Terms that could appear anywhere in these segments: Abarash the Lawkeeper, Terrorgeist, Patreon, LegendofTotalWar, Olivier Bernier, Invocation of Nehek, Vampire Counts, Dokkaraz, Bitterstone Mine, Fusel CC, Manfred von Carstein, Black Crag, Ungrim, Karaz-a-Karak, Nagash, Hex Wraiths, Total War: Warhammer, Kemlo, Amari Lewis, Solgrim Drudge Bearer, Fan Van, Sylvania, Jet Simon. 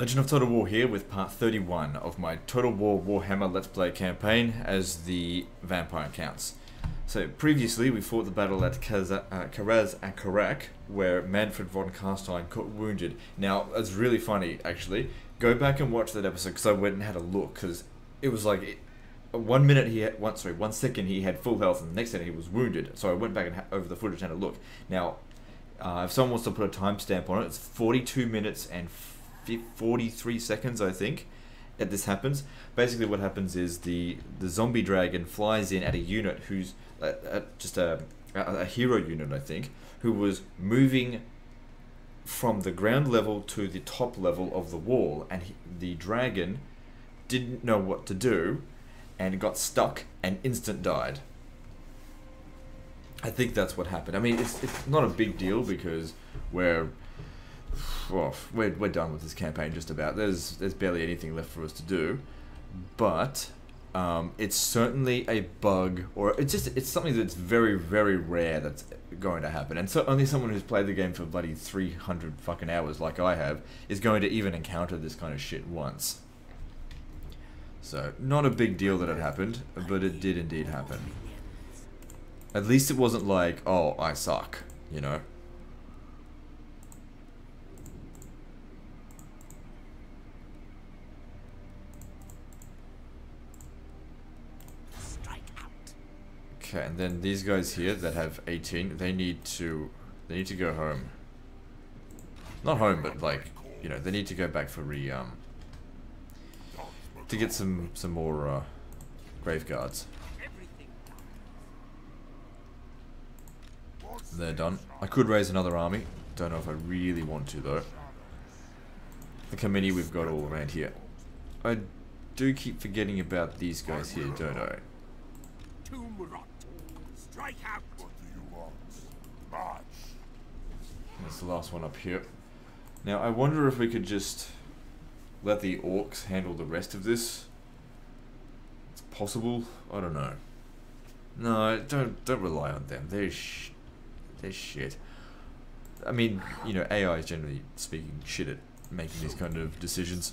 Legend of Total War here with part 31 of my Total War Warhammer Let's Play campaign as the Vampire Counts. So previously we fought the battle at Karaz-a-Karak where Manfred von Carstein got wounded. Now it's really funny actually, go back and watch that episode because I went and had a look because it was like one second he had full health and the next second he was wounded. So I went back and over the footage and had a look. Now if someone wants to put a timestamp on it, it's 42 minutes and 43 seconds I think that this happens. Basically what happens is the zombie dragon flies in at a unit who's just a hero unit I think, who was moving from the ground level to the top level of the wall, and the dragon didn't know what to do and got stuck and instant died. I think that's what happened. I mean it's not a big deal because we're done with this campaign just about. There's barely anything left for us to do, but it's certainly a bug, or it's something that's very, very rare that's going to happen, and so only someone who's played the game for bloody 300 fucking hours like I have is going to even encounter this kind of shit once. So not a big deal that it happened, but it did indeed happen. At least it wasn't like, oh, I suck, you know. Okay, and then these guys here that have 18, they need to go home. Not home, but like, you know, they need to go back for to get some more grave guards. They're done. I could raise another army. Don't know if I really want to though. The committee we've got all around here. I do keep forgetting about these guys here, don't I? Strike out. What do you want? March. That's the last one up here. Now I wonder if we could just let the orcs handle the rest of this. It's possible. I don't know. No, don't rely on them. They're shit. I mean, you know, AI is generally speaking shit at making these kind of decisions.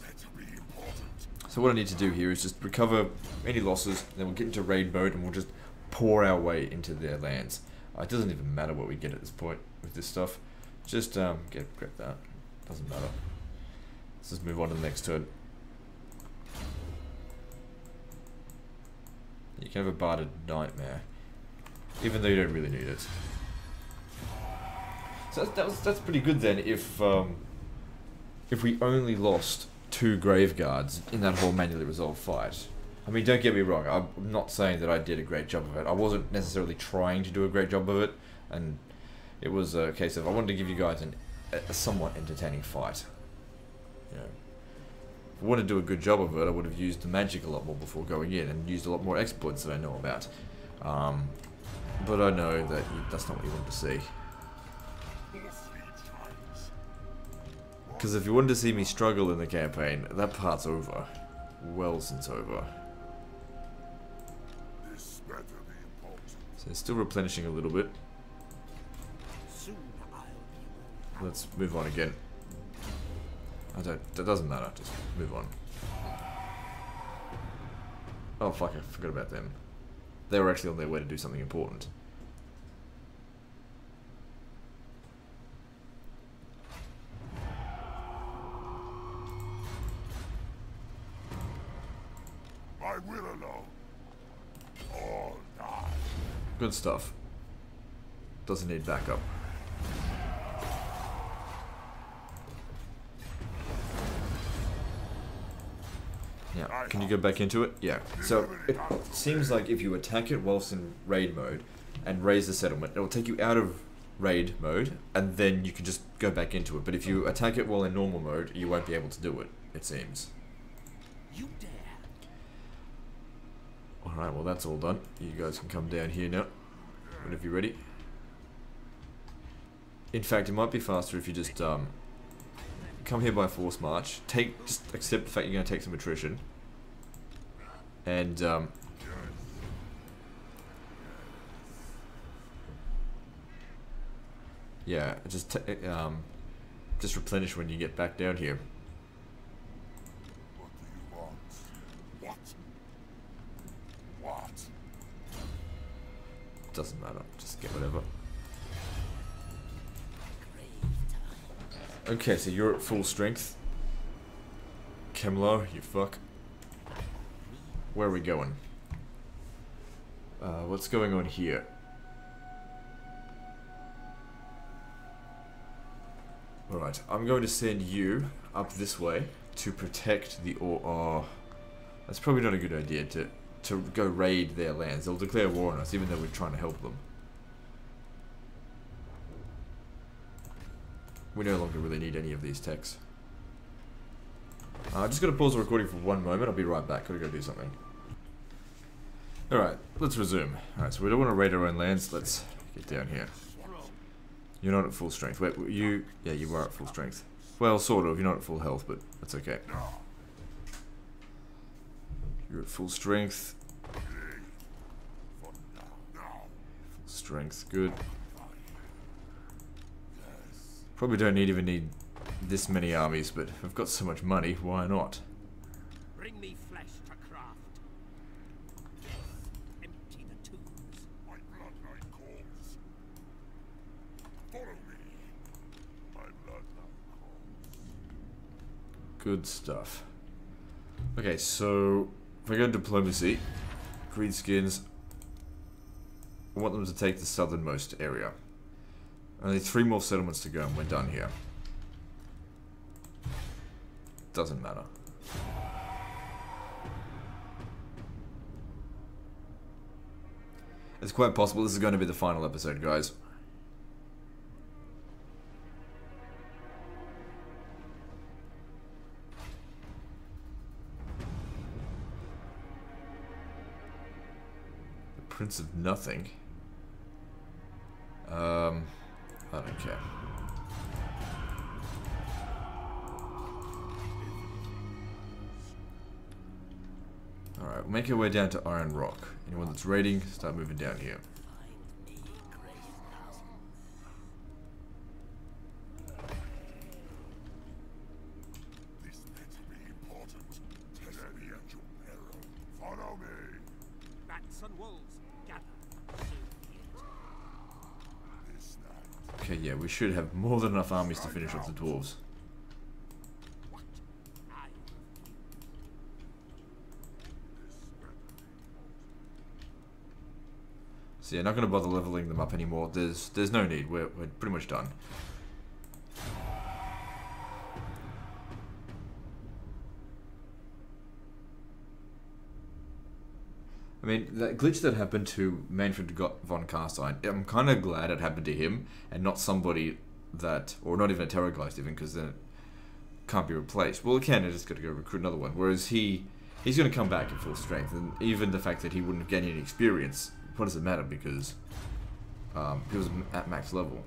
So what I need to do here is just recover any losses, then we'll get into raid mode and we'll just pour our way into their lands. It doesn't even matter what we get at this point with this stuff. Just grab that. Doesn't matter. Let's just move on to the next turn. You can have a barded nightmare, even though you don't really need it. So that's pretty good then. If we only lost 2 grave guards in that whole manually resolved fight. I mean, don't get me wrong, I'm not saying that I did a great job of it. I wasn't necessarily trying to do a great job of it, and it was a case of I wanted to give you guys a somewhat entertaining fight. You know, if I wanted to do a good job of it, I would have used the magic a lot more before going in and used a lot more exploits that I know about. But I know that that's not what you want to see. Because if you wanted to see me struggle in the campaign, that part's over. Well since over. So still replenishing a little bit. Let's move on again. That doesn't matter, just move on. Oh fuck, I forgot about them. They were actually on their way to do something important. Good stuff. Doesn't need backup. Now, can you go back into it? Yeah. So, it seems like if you attack it whilst in raid mode and raise the settlement, it'll take you out of raid mode and then you can just go back into it. But if you attack it while in normal mode, you won't be able to do it, it seems. You dare. Alright, well that's all done. You guys can come down here now, whenever you're ready. In fact, it might be faster if you just come here by force march. Just accept the fact you're going to take some attrition. And yeah, just replenish when you get back down here. doesn't matter. Just get whatever. Okay, so you're at full strength. Kemlo, you fuck. Where are we going? What's going on here? Alright, I'm going to send you up this way to protect the or. Oh, that's probably not a good idea to go raid their lands. They'll declare war on us, even though we're trying to help them. We no longer really need any of these techs. I'm just going to pause the recording for one moment. I'll be right back. Gotta go do something. Alright, let's resume. Alright, so we don't want to raid our own lands. Let's get down here. You're not at full strength. Wait, you... Yeah, you are at full strength. Well, sort of. You're not at full health, but that's okay. You're at full strength. Full strength, good. Probably don't even need this many armies, but I've got so much money, why not? Bring me flesh to craft. Empty the tombs. My blood knight calls. Follow me. My blood knight calls. Good stuff. Okay, so if I go to diplomacy, greenskins, I want them to take the southernmost area. Only 3 more settlements to go and we're done here. Doesn't matter. It's quite possible this is going to be the final episode, guys. The Prince of Nothing. I don't care. Alright, we'll make our way down to Iron Rock. Anyone that's raiding, start moving down here. Okay, yeah, we should have more than enough armies to finish off the dwarves. So yeah, not going to bother leveling them up anymore. There's no need. We're pretty much done. I mean, that glitch that happened to Manfred von Carstein, I'm kind of glad it happened to him and not somebody that, or not even a terrorgeist even, because then it can't be replaced. Well, it can, it's just got to go recruit another one. Whereas he's going to come back in full strength, and even the fact that he wouldn't gain any experience, what does it matter, because he was at max level.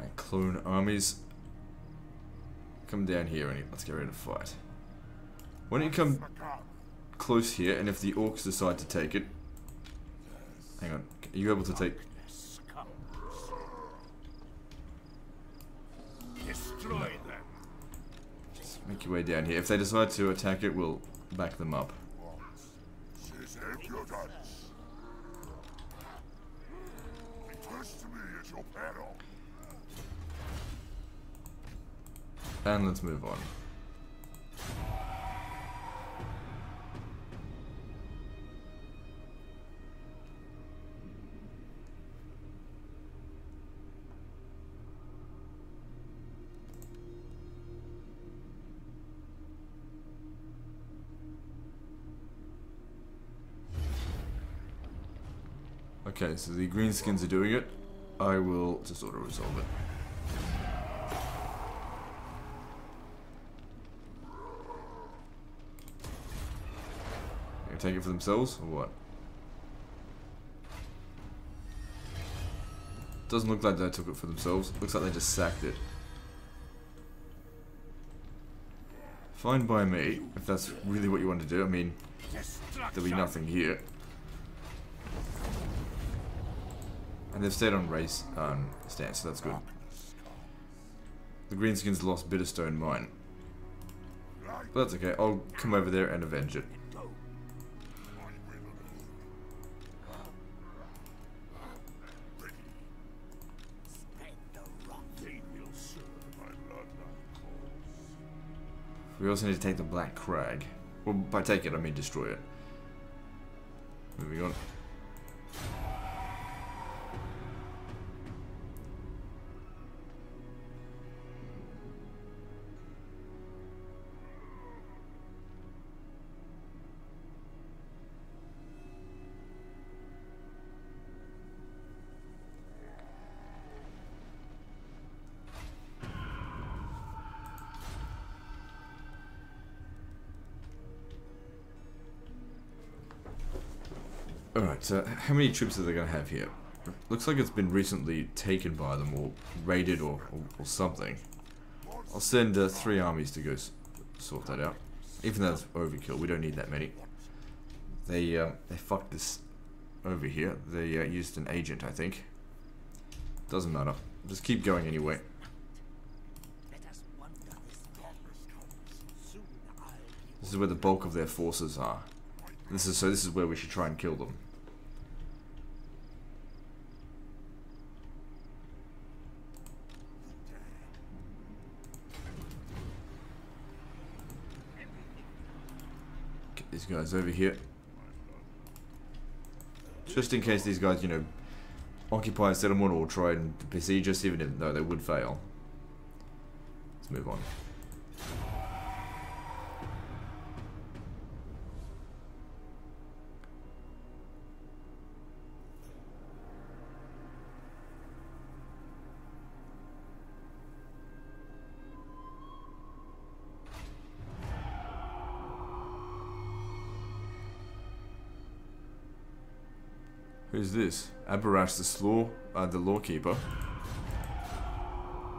Right, clone armies. Come down here and let's get ready to fight. Why don't you come close here, and if the orcs decide to take it... Hang on, are you able to take... Destroy them. Just make your way down here. If they decide to attack it, we'll back them up. And let's move on. Okay, so the greenskins are doing it. I will just auto-resolve it. They're gonna take it for themselves, or what? Doesn't look like they took it for themselves. Looks like they just sacked it. Fine by me, if that's really what you want to do. I mean, there'll be nothing here. And they've stayed on race stance, so that's good. The Greenskins lost Bitterstone Mine. But that's okay, I'll come over there and avenge it. We also need to take the Black Crag. Well, by take it, I mean destroy it. Moving on. Alright, so how many troops are they going to have here? Looks like it's been recently taken by them, or raided, or something. I'll send 3 armies to go sort that out. Even though it's overkill, we don't need that many. They fucked this over here. They used an agent, I think. Doesn't matter. Just keep going anyway. This is where the bulk of their forces are. This is where we should try and kill them. Get these guys over here. Just in case these guys, you know, occupy a settlement or try and besiege us, even though they would fail. Let's move on. Who's this? Abarash the Lawkeeper.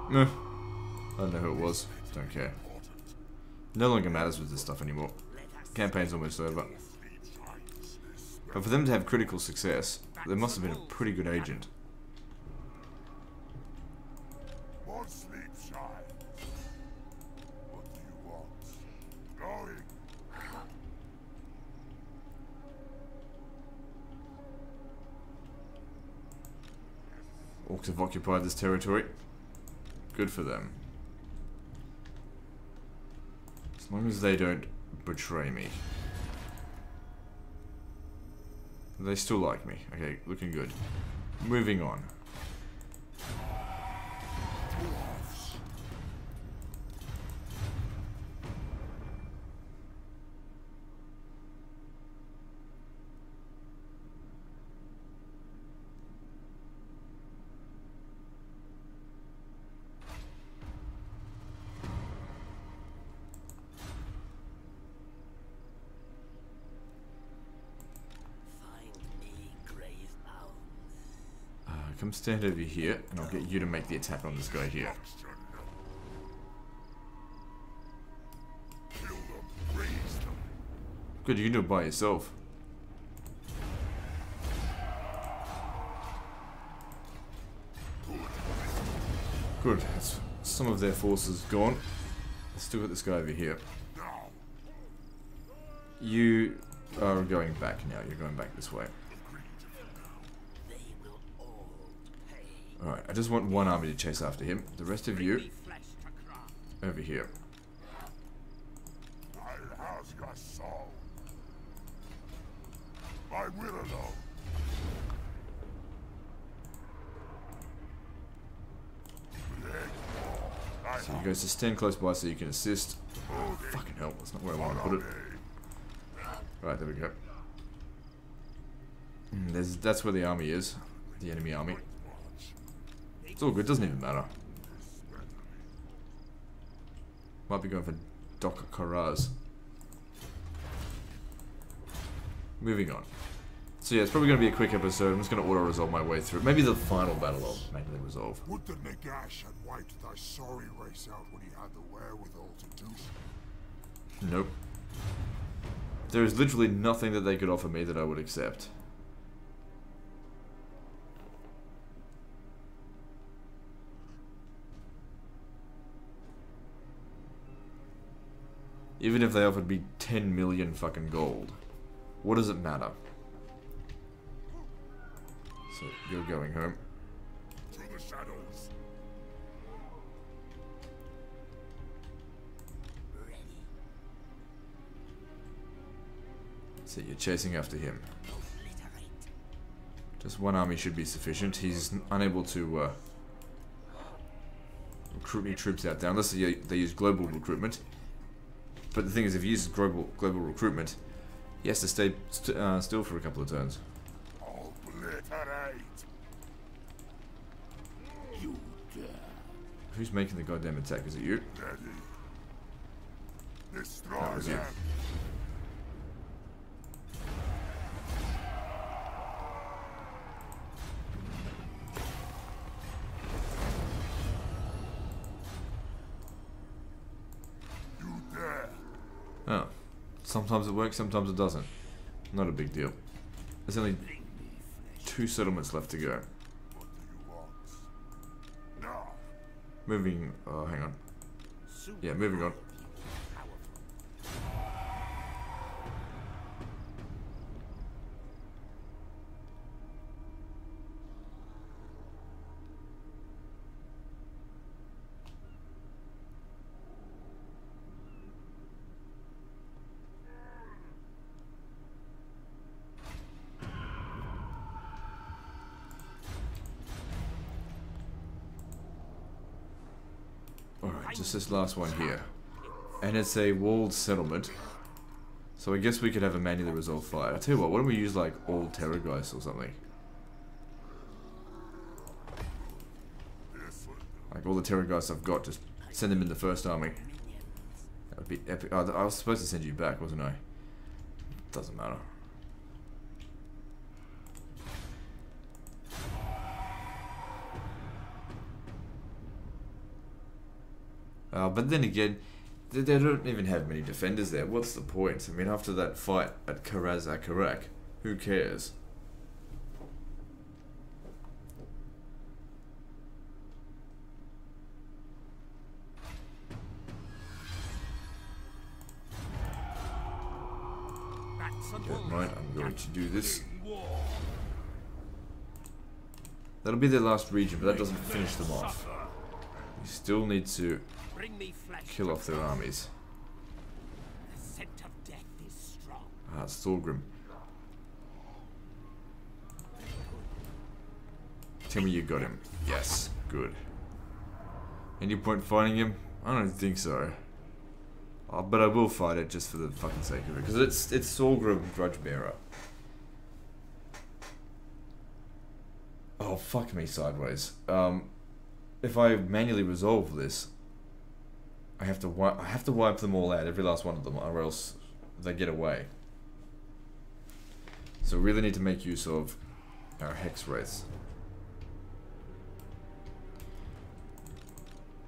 Meh. I don't know who it was. Don't care. No longer matters with this stuff anymore. Campaign's almost over. But for them to have critical success, they must have been a pretty good agent. Orcs have occupied this territory. Good for them. As long as they don't betray me. They still like me. Okay, looking good. Moving on. Come stand over here, and I'll get you to make the attack on this guy here. Good, you can do it by yourself. Good, that's some of their forces gone. Let's still got this guy over here. You are going back now, you're going back this way. Alright, I just want one army to chase after him. The rest of you, over here. So you guys just stand close by so you can assist. Oh, fucking hell, that's not where I want to put it. Alright, there we go. That's where the army is. The enemy army. It's all good, doesn't even matter. Might be going for Dokkaraz. Moving on. So yeah, it's probably going to be a quick episode. I'm just going to auto-resolve my way through. Maybe the final battle I'll manually resolve. Would the Nagash had wiped thy sorry race out when he had the wherewithal to do so? Nope. There is literally nothing that they could offer me that I would accept. Even if they offered me 10 million fucking gold. What does it matter? So, you're going home. Through the shadows. Ready. So, you're chasing after him. Just one army should be sufficient. He's unable to recruit any troops out there, unless they use global recruitment. But the thing is, if he uses global recruitment, he has to stay still for a couple of turns. You dare. Who's making the goddamn attack? Is it you? That was you. Sometimes it works, sometimes it doesn't. Not a big deal. There's only 2 settlements left to go. Moving... oh, hang on. Yeah, moving on. Just this last one here, and it's a walled settlement, so I guess we could have a manually resolved fight. I tell you what, why don't we use like old Terrorgeist or something? Like all the Terrorgeists I've got, just send them in the first army. That would be epic. Oh, I was supposed to send you back, wasn't I? Doesn't matter. But then again, they don't even have many defenders there. What's the point? I mean, after that fight at Karaz-a-Karak, who cares? Never mind, I'm going to do this. That'll be their last region, but that doesn't finish them off. We still need to kill off their armies. The scent of death is strong. Ah, Solgrim. Tell me you got him. Yes, good. Any point fighting him? I don't think so. Oh, but I will fight it just for the fucking sake of it, because it's Solgrim Drudge Bearer. Oh, fuck me sideways. If I manually resolve this, I have to wipe them all out, every last one of them, or else they get away. So we really need to make use of our Hex Wraiths.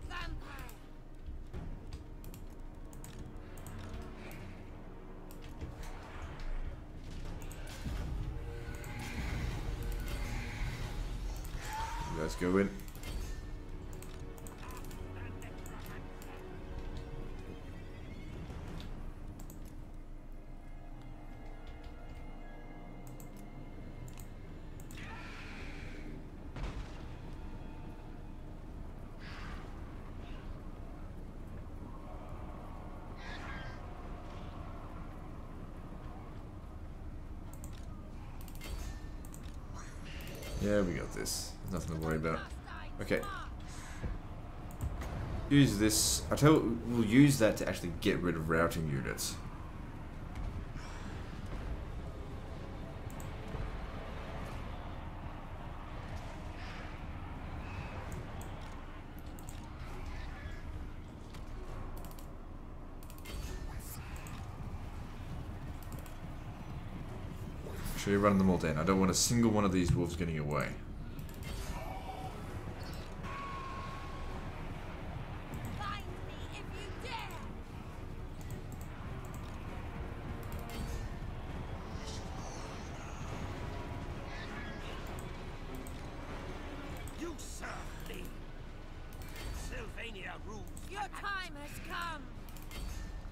You guys go in. Yeah, we got this. There's nothing to worry about. Okay. Use this. We'll use that to actually get rid of routing units. We're running them all down. I don't want a single one of these wolves getting away. Find me if you dare. You serve me. Sylvania rules. Your time has come.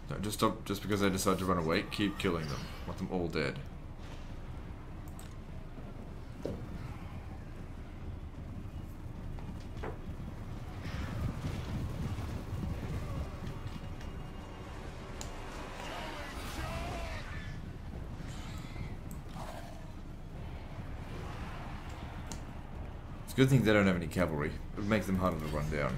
No, just stop. Just because they decide to run away, keep killing them. Want them all dead. It's a good thing they don't have any cavalry. It would make them harder to run down.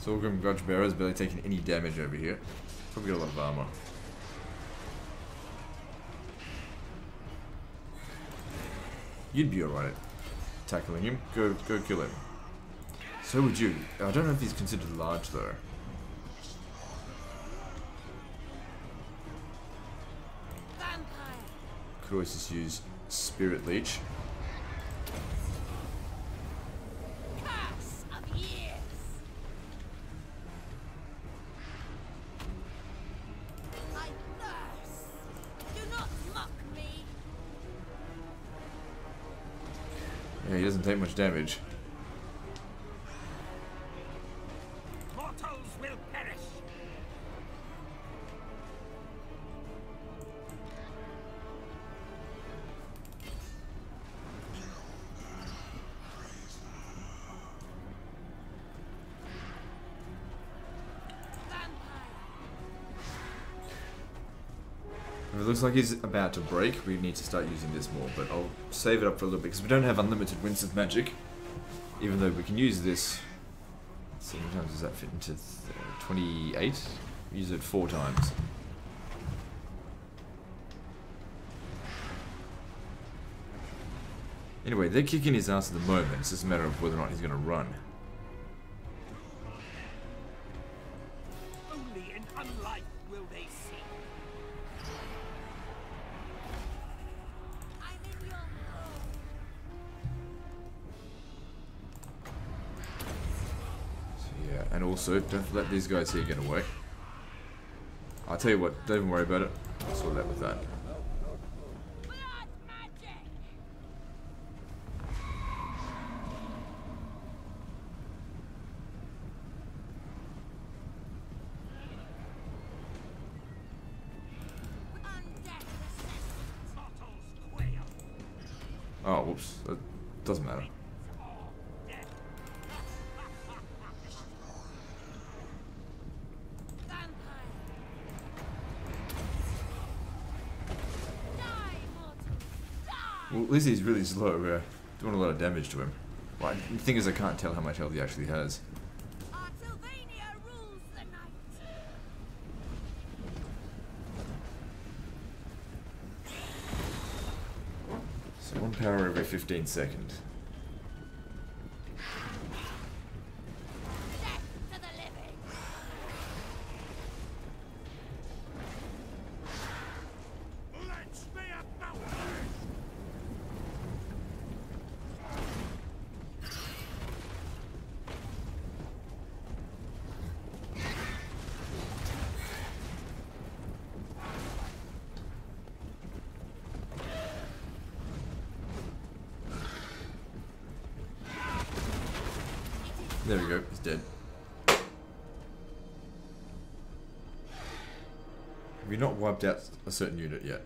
Solgrim Drudge Bearer is barely taking any damage over here. Probably got a lot of armor. You'd be alright at tackling him. Go kill him. So would you. I don't know if he's considered large though. Could always just use Spirit Leech. He doesn't take much damage. Mortals will perish. If it looks like he's about to break, we need to start using this more, but I'll save it up for a little bit, because we don't have unlimited winds of magic, even though we can use this. Let's see, how does that fit into 28? Use it 4 times. Anyway, they're kicking his ass at the moment, it's just a matter of whether or not he's going to run. Only in unlife will they see. And also, don't let these guys here get away. I'll tell you what, don't even worry about it. I'll sort that with that. Oh, whoops. That doesn't matter. Well, at least he's really slow, we're doing a lot of damage to him. Well, the thing is I can't tell how much health he actually has. Artilvania rules the night. So 1 power every 15 seconds. There we go, he's dead. Have we not wiped out a certain unit yet?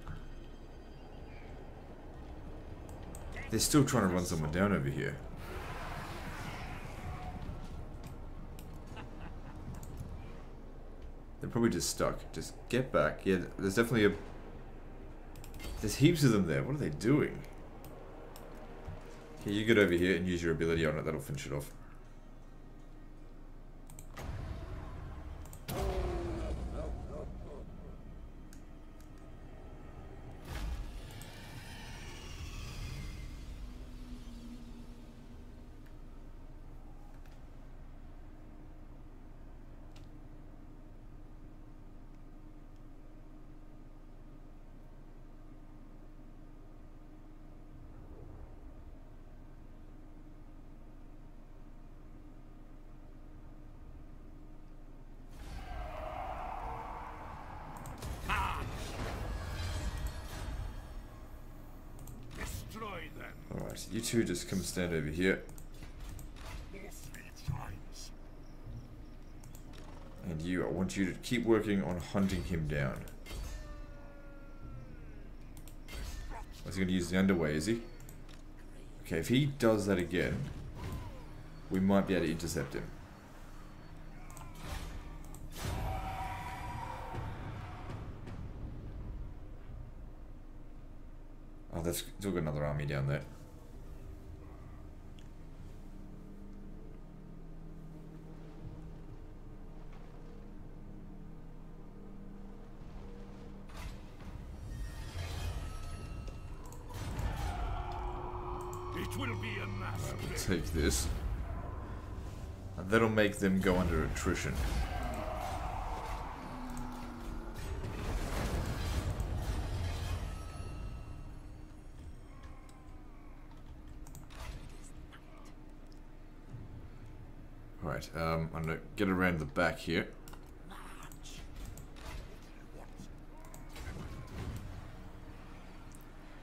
They're still trying to run someone down over here. They're probably just stuck. Just get back. Yeah, there's definitely a... There's heaps of them there. What are they doing? Okay, you get over here and use your ability on it. That'll finish it off. Alright, you two just come stand over here. And you, I want you to keep working on hunting him down. Is he going to use the underway, is he? Okay, if he does that again, we might be able to intercept him. Oh, that's still got another army down there. Take this, and that'll make them go under attrition. All right, I'm gonna get around the back here.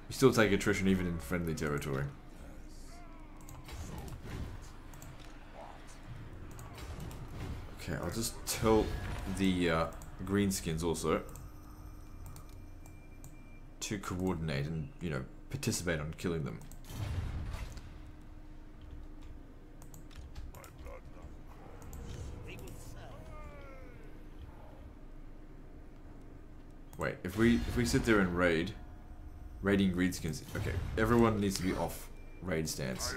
You still take attrition even in friendly territory. Okay, I'll just tell the greenskins also to coordinate and, you know, participate on killing them. Wait, if we sit there and raiding greenskins, okay, everyone needs to be off raid stance.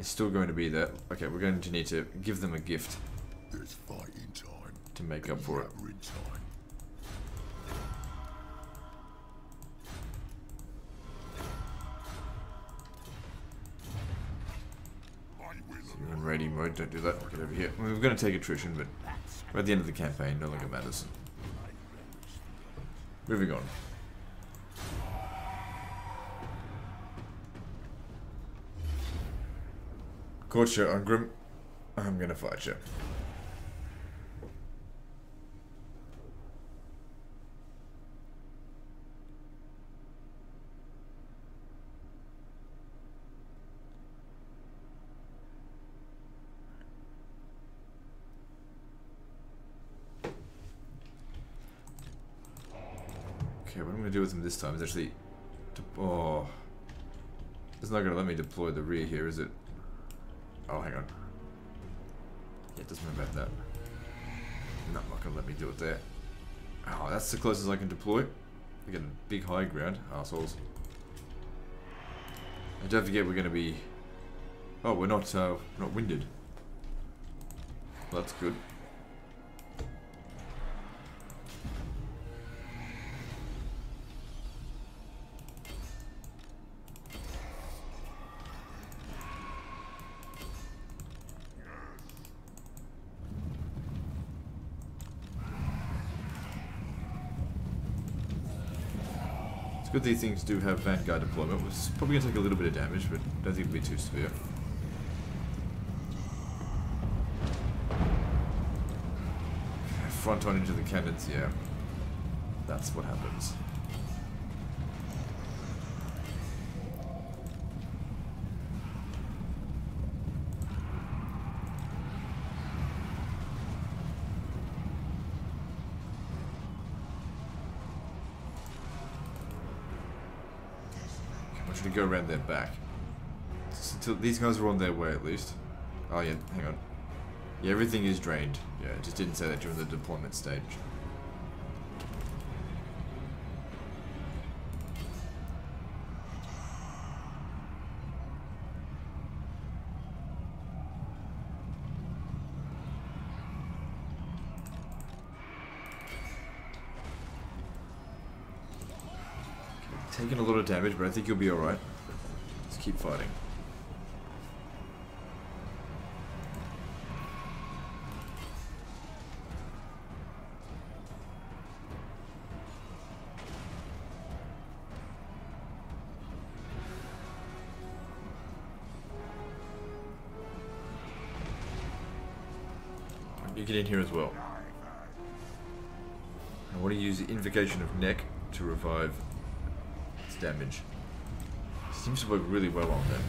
It's still going to be there. Okay, we're going to need to give them a gift. There's fighting time to make up for it. So you're in raiding mode, don't do that. Get over here. We're going to take attrition, but we're at the end of the campaign, no longer matters. Moving on. Caught you, Ungrim. I'm gonna fight you. Okay, what I'm gonna do with him this time is actually... Oh... It's not gonna let me deploy the rear here, is it? Oh, hang on. Yeah, it doesn't matter about that. No, not gonna let me do it there. Oh, that's the closest I can deploy. We get a big high ground, assholes. And don't forget, we're gonna be. Oh, we're not winded. Well, that's good. Good these things do have Vanguard deployment. It's probably going to take a little bit of damage, but I don't think it'll be too severe. Front on into the cannons, yeah. That's what happens. To go around their back. So these guys are on their way at least. Oh yeah, hang on. Yeah, everything is drained. Yeah, it just didn't say that during the deployment stage. Taking a lot of damage, but I think you'll be alright. Let's keep fighting. You get in here as well. I want to use the Invocation of Nehek to revive damage. Seems to work really well on them.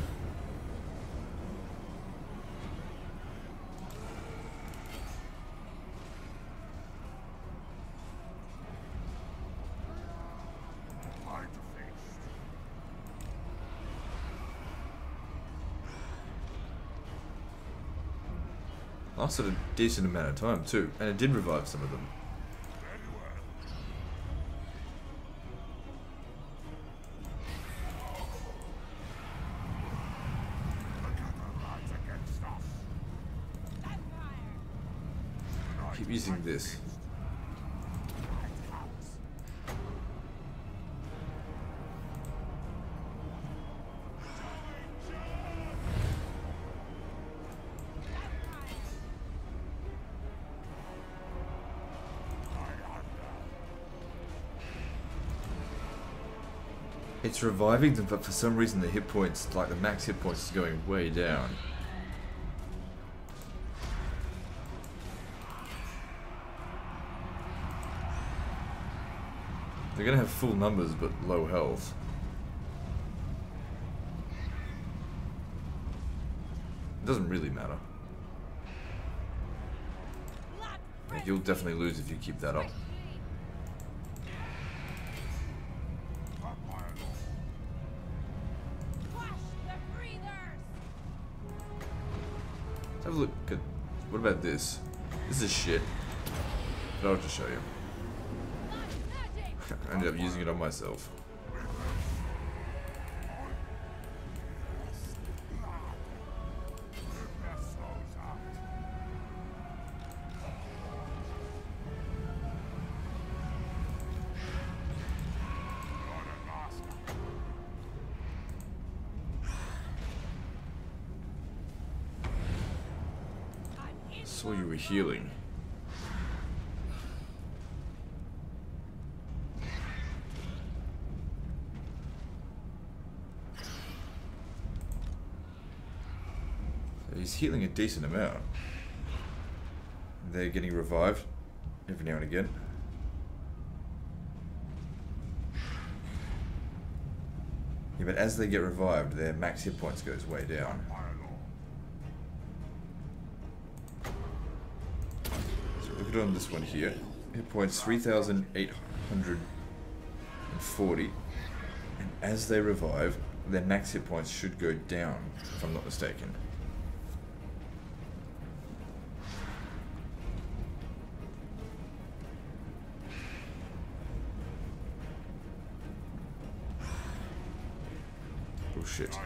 Lasted a decent amount of time too, and it did revive some of them. Keep using this. It's reviving them, but for some reason the hit points, like the max hit points, is going way down. They're gonna have full numbers, but low health. It doesn't really matter. Like, you'll definitely lose if you keep that up. Have a look at, what about this? This is shit, but I'll just show you. I ended up using it on myself. Saw you were healing. He's healing a decent amount. They're getting revived every now and again. Yeah, but as they get revived, their max hit points goes way down. So look at on this one here. Hit points 3,840. And as they revive, their max hit points should go down, if I'm not mistaken. Shit. Okay,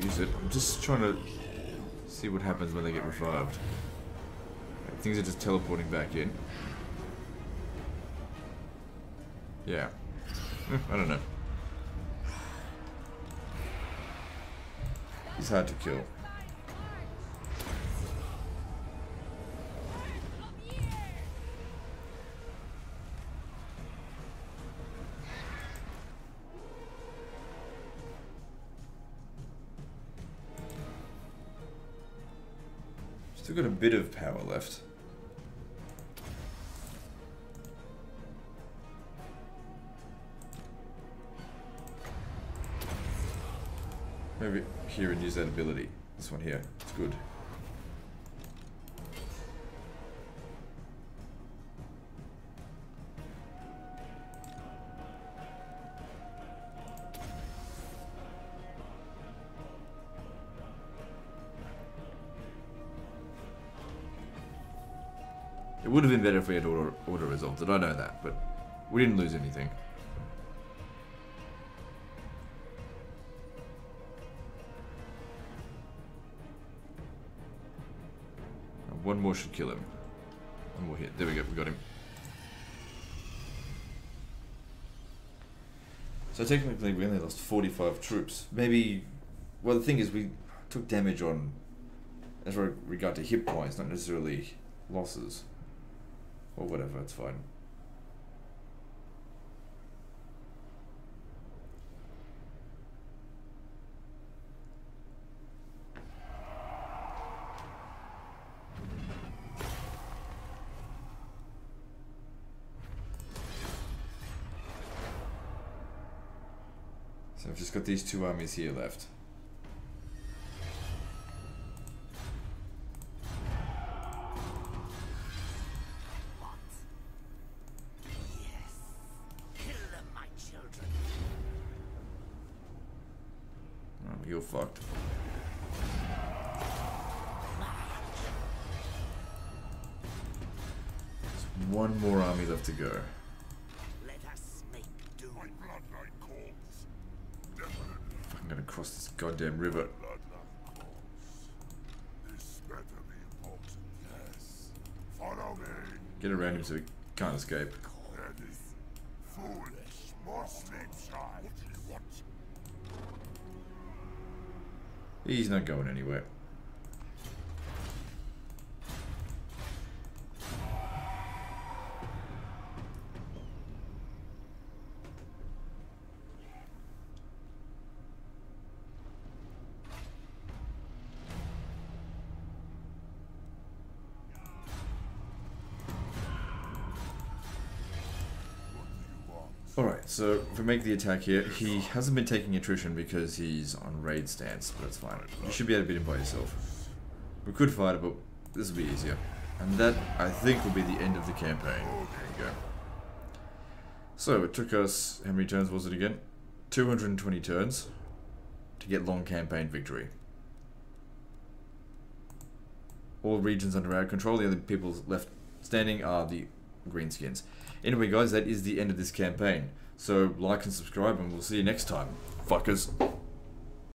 use it. I'm just trying to see what happens when they get revived. Okay, things are just teleporting back in. Yeah. I don't know. He's hard to kill. Still got a bit of power left. Maybe here and use that ability. This one here, it's good. It would have been better if we had auto resolved it, I know that, but we didn't lose anything. One more should kill him. One more hit. There we go, we got him. So technically we only lost 45 troops. Maybe, well, the thing is we took damage on, as regard to hit points, not necessarily losses. Or whatever, it's fine. So I've just got these two armies here left. To go. Let us make do. My bloodline calls. I'm gonna cross this goddamn river. This better be important. Yes. Follow me. Get around him so he can't escape. Ready. Foolish. More sleep child. He's not going anywhere. So, if we make the attack here, he hasn't been taking attrition because he's on raid stance, but it's fine. You should be able to beat him by yourself. We could fight it, but this will be easier. And that, I think, will be the end of the campaign. There you go. So, it took us, how many turns was it again? 220 turns to get long campaign victory. All regions under our control, the only people left standing are the greenskins. Anyway guys, that is the end of this campaign. So, like and subscribe, and we'll see you next time, fuckers.